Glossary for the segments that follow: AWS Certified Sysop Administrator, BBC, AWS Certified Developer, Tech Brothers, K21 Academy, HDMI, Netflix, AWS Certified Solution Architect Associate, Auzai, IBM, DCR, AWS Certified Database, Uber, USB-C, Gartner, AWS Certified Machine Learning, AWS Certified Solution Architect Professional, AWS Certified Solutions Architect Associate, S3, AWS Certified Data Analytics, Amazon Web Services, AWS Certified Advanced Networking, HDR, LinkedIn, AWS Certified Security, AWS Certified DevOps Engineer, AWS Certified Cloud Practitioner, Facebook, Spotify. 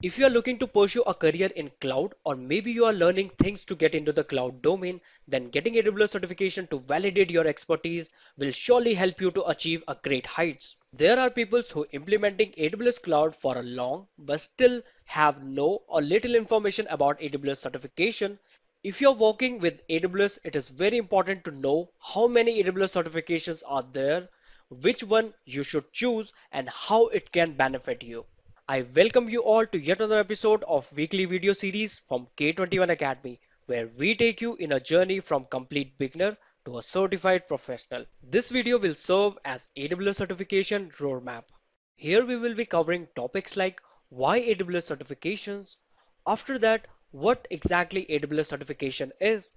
If you are looking to pursue a career in cloud, or maybe you are learning things to get into the cloud domain, then getting AWS certification to validate your expertise will surely help you to achieve a great heights. There are people who implementing AWS cloud for a long but still have no or little information about AWS certification. If you're working with AWS, it is very important to know how many AWS certifications are there, which one you should choose, and how it can benefit you. I welcome you all to yet another episode of weekly video series from K21 Academy, where we take you in a journey from complete beginner to a certified professional. This video will serve as AWS certification roadmap. Here we will be covering topics like why AWS certifications, after that what exactly AWS certification is,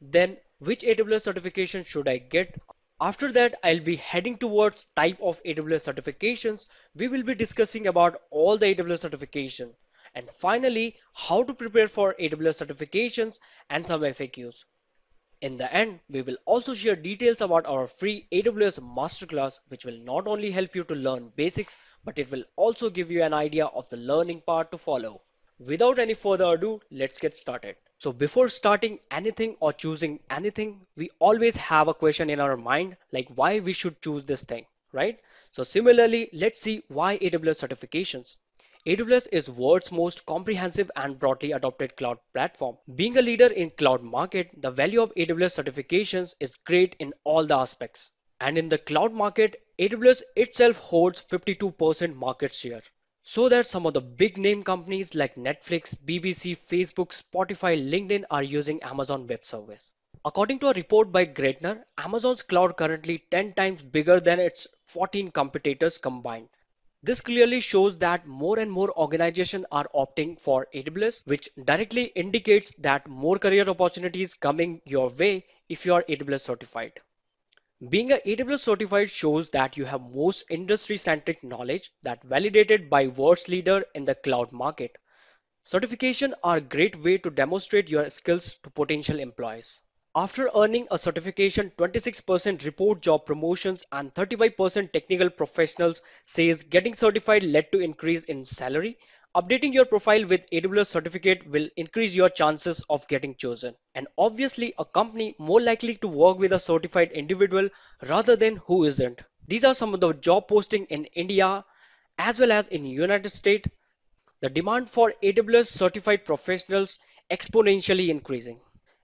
then which AWS certification should I get. After that, I'll be heading towards type of AWS certifications. We will be discussing about all the AWS certification, and finally how to prepare for AWS certifications and some FAQs. In the end, we will also share details about our free AWS masterclass, which will not only help you to learn basics, but it will also give you an idea of the learning part to follow. Without any further ado, let's get started. So before starting anything or choosing anything, we always have a question in our mind like why we should choose this thing, right? So similarly, let's see why AWS certifications. AWS is world's most comprehensive and broadly adopted cloud platform. Being a leader in cloud market, the value of AWS certifications is great in all the aspects. And in the cloud market, AWS itself holds 52% market share. So that some of the big name companies like Netflix, BBC, Facebook, Spotify, LinkedIn are using Amazon Web Service. According to a report by Gartner, Amazon's cloud currently 10 times bigger than its 14 competitors combined. This clearly shows that more and more organizations are opting for AWS, which directly indicates that more career opportunities coming your way if you are AWS certified. Being an AWS certified shows that you have most industry-centric knowledge that validated by world's leader in the cloud market. Certifications are a great way to demonstrate your skills to potential employees. After earning a certification, 26% report job promotions and 35% technical professionals says getting certified led to increase in salary. Updating your profile with AWS certificate will increase your chances of getting chosen. And obviously, a company more likely to work with a certified individual rather than who isn't. These are some of the job posting in India as well as in United States. The demand for AWS certified professionals exponentially increasing.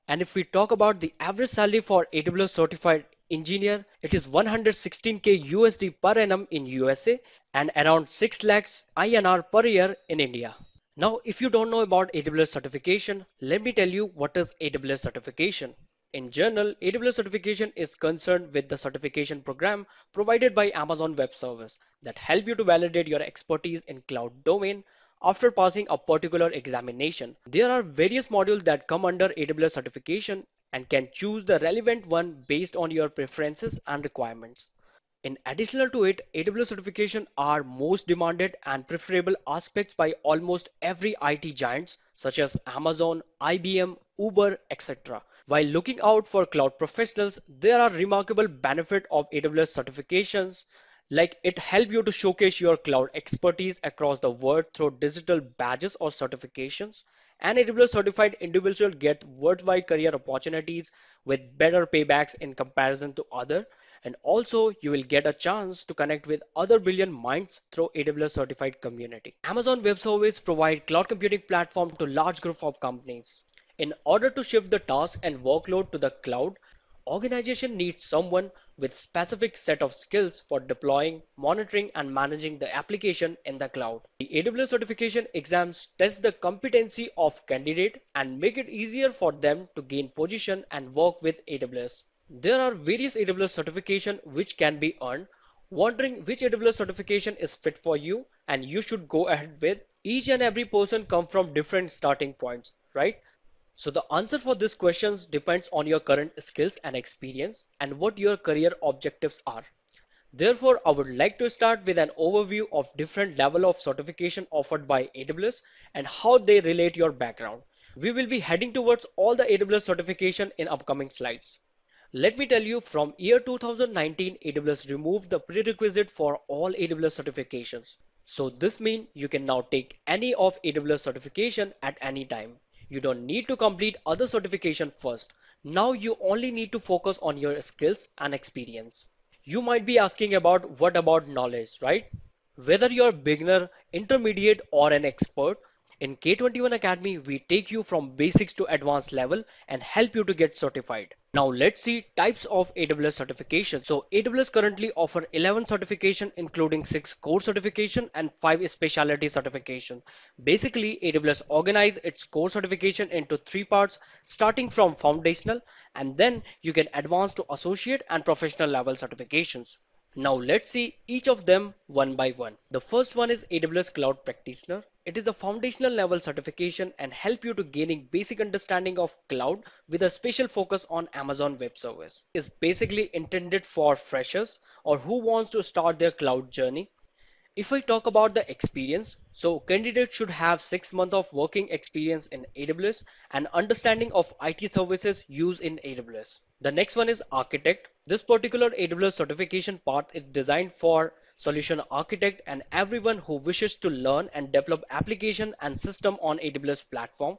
And if we talk about the average salary for AWS certified engineer, it is $116K per annum in USA and around 6 lakhs INR per year in India. Now, if you don't know about AWS certification, let me tell you what is AWS certification. In general, AWS certification is concerned with the certification program provided by Amazon Web Service that help you to validate your expertise in cloud domain after passing a particular examination. There are various modules that come under AWS certification and can choose the relevant one based on your preferences and requirements. In addition to it, AWS certification are most demanded and preferable aspects by almost every IT giants such as Amazon, IBM, Uber, etc. While looking out for cloud professionals, there are remarkable benefits of AWS certifications, like it helps you to showcase your cloud expertise across the world through digital badges or certifications. An AWS certified individual gets worldwide career opportunities with better paybacks in comparison to others. And also you will get a chance to connect with other brilliant minds through AWS certified community. Amazon Web Services provides cloud computing platform to large group of companies. In order to shift the task and workload to the cloud, organization needs someone with specific set of skills for deploying, monitoring, and managing the application in the cloud. The AWS certification exams test the competency of candidate and make it easier for them to gain position and work with AWS. There are various AWS certification which can be earned. Wondering which AWS certification is fit for you and you should go ahead with? Each and every person come from different starting points, right? So the answer for these questions depends on your current skills and experience and what your career objectives are. Therefore, I would like to start with an overview of different levels of certification offered by AWS and how they relate your background. We will be heading towards all the AWS certification in upcoming slides. Let me tell you, from year 2019, AWS removed the prerequisite for all AWS certifications. So this means you can now take any of AWS certification at any time. You don't need to complete other certification first. Now you only need to focus on your skills and experience. You might be asking about what about knowledge, right? Whether you're a beginner, intermediate or an expert, in K21 Academy, we take you from basics to advanced level and help you to get certified. Now let's see types of AWS certification. So AWS currently offer 11 certification, including 6 core certification and 5 specialty certification. Basically, AWS organize its core certification into 3 parts, starting from foundational, and then you can advance to associate and professional level certifications. Now let's see each of them one by one. The first one is AWS Cloud Practitioner. It is a foundational level certification and help you to gaining basic understanding of cloud with a special focus on Amazon Web Service. It's basically intended for freshers or who wants to start their cloud journey. If I talk about the experience, so candidates should have 6 months of working experience in AWS and understanding of IT services used in AWS. The next one is Architect. This particular AWS certification path is designed for solution architect and everyone who wishes to learn and develop application and system on AWS platform.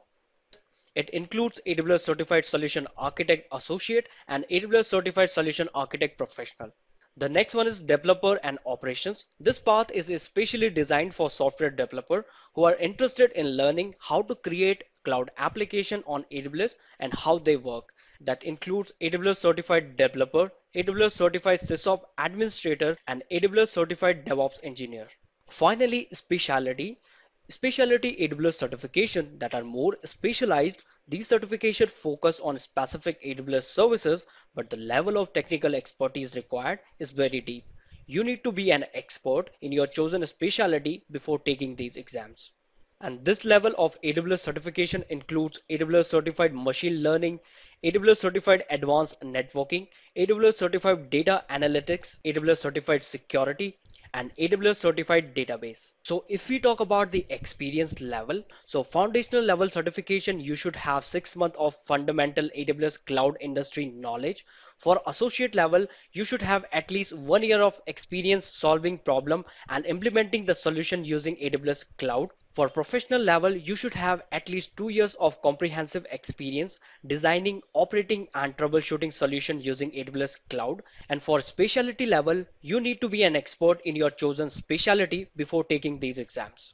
It includes AWS Certified Solution Architect Associate and AWS Certified Solution Architect Professional. The next one is Developer and Operations. This path is especially designed for software developers who are interested in learning how to create cloud application on AWS and how they work. That includes AWS Certified Developer, AWS Certified Sysop Administrator, and AWS Certified DevOps Engineer. Finally, Specialty. Specialty AWS certification that are more specialized. These certifications focus on specific AWS services, but the level of technical expertise required is very deep. You need to be an expert in your chosen specialty before taking these exams. And this level of AWS certification includes AWS Certified Machine Learning, AWS Certified Advanced Networking, AWS Certified Data Analytics, AWS Certified Security, and AWS Certified Database. So if we talk about the experience level, so foundational level certification, you should have 6 months of fundamental AWS cloud industry knowledge. For associate level, you should have at least 1 year of experience solving problem and implementing the solution using AWS cloud. For professional level, you should have at least 2 years of comprehensive experience designing, operating and troubleshooting solution using AWS cloud. And for specialty level, you need to be an expert in your chosen specialty before taking these exams.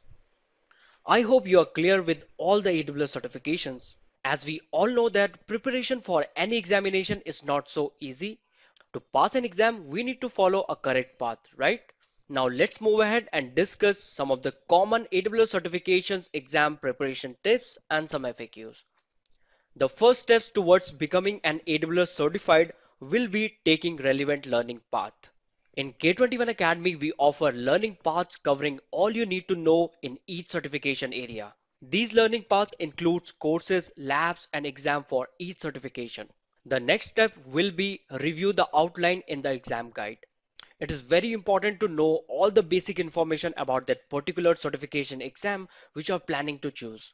I hope you are clear with all the AWS certifications. As we all know that preparation for any examination is not so easy. To pass an exam, we need to follow a correct path, right? Now let's move ahead and discuss some of the common AWS certifications, exam preparation tips and some FAQs. The first steps towards becoming an AWS certified will be taking relevant learning path. In K21 Academy, we offer learning paths covering all you need to know in each certification area. These learning paths include courses, labs and exam for each certification. The next step will be review the outline in the exam guide. It is very important to know all the basic information about that particular certification exam which you are planning to choose.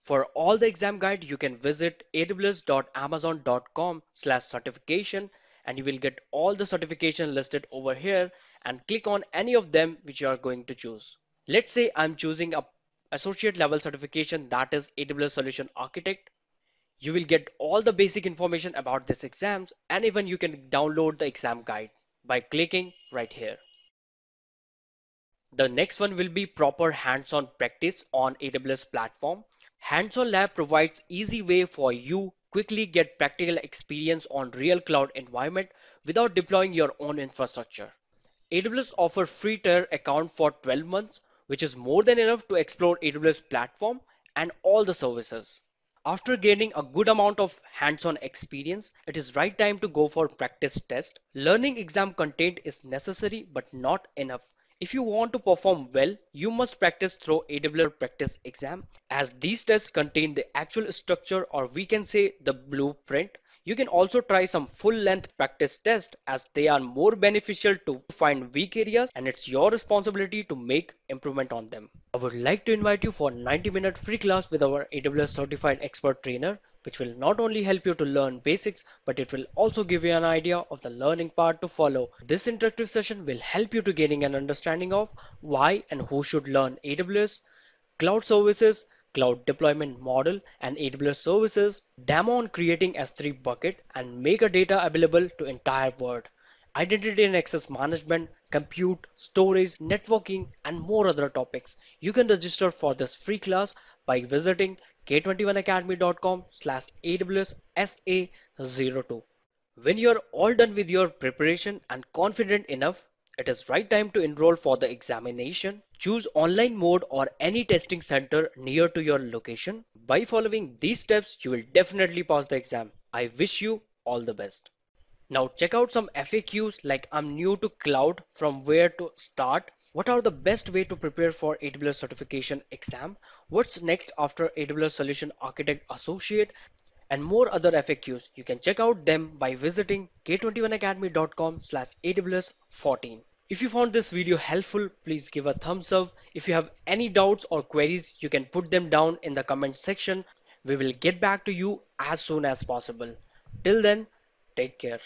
For all the exam guide, you can visit aws.amazon.com/certification and you will get all the certification listed over here and click on any of them which you are going to choose. Let's say I'm choosing an associate level certification, that is AWS Solution Architect. You will get all the basic information about this exams and even you can download the exam guide by clicking right here. The next one will be proper hands-on practice on AWS platform. Hands-on lab provides easy way for you quickly get practical experience on real cloud environment without deploying your own infrastructure. AWS offer free tier account for 12 months, which is more than enough to explore AWS platform and all the services. After gaining a good amount of hands-on experience, it is right time to go for practice test. Learning exam content is necessary but not enough. If you want to perform well, you must practice through AWS practice exam. As these tests contain the actual structure or we can say the blueprint, you can also try some full-length practice tests as they are more beneficial to find weak areas and it's your responsibility to make improvement on them. I would like to invite you for 90-minute free class with our AWS Certified Expert Trainer. which will not only help you to learn basics, but it will also give you an idea of the learning part to follow. This interactive session will help you to gaining an understanding of why and who should learn AWS, cloud services, cloud deployment model and AWS services, demo on creating S3 bucket and make a data available to entire world, identity and access management, compute, storage, networking and more other topics. You can register for this free class by visiting k21academy.com/AWSSA02. When you are all done with your preparation and confident enough, it is right time to enroll for the examination. Choose online mode or any testing center near to your location. By following these steps, you will definitely pass the exam. I wish you all the best. Now check out some FAQs like I'm new to cloud, from where to start? What are the best way to prepare for AWS certification exam? What's next after AWS Solution Architect Associate? And more other FAQs. You can check out them by visiting k21academy.com/AWS14. If you found this video helpful, please give a thumbs up. If you have any doubts or queries, you can put them down in the comment section. We will get back to you as soon as possible. Till then, take care.